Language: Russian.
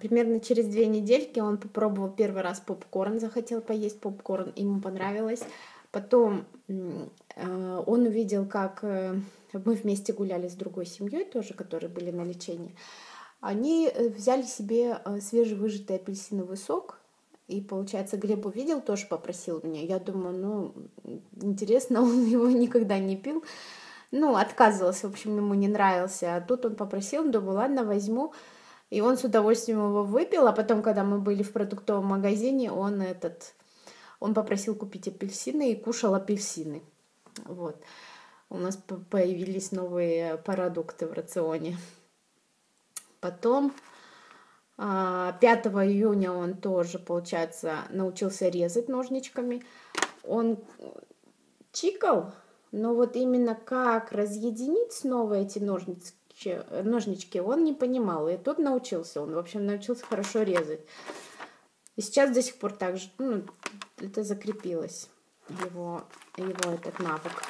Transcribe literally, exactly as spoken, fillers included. Примерно через две недельки он попробовал первый раз попкорн, захотел поесть попкорн, ему понравилось. Потом он увидел, как мы вместе гуляли с другой семьей тоже, которые были на лечении. Они взяли себе свежевыжатый апельсиновый сок. И, получается, Глеб увидел, тоже попросил меня. Я думаю, ну, интересно, он его никогда не пил. Ну, отказывался, в общем, ему не нравился. А тут он попросил, думаю, ладно, возьму. И он с удовольствием его выпил, а потом, когда мы были в продуктовом магазине, он этот, он попросил купить апельсины и кушал апельсины. Вот. У нас появились новые продукты в рационе. Потом пятого июня он тоже, получается, научился резать ножничками. Он чикал, но вот именно как разъединить снова эти ножницы, ножнички он не понимал, и тут научился он, в общем, научился хорошо резать. И сейчас до сих пор так же, ну, это закрепилось, его, его этот навык.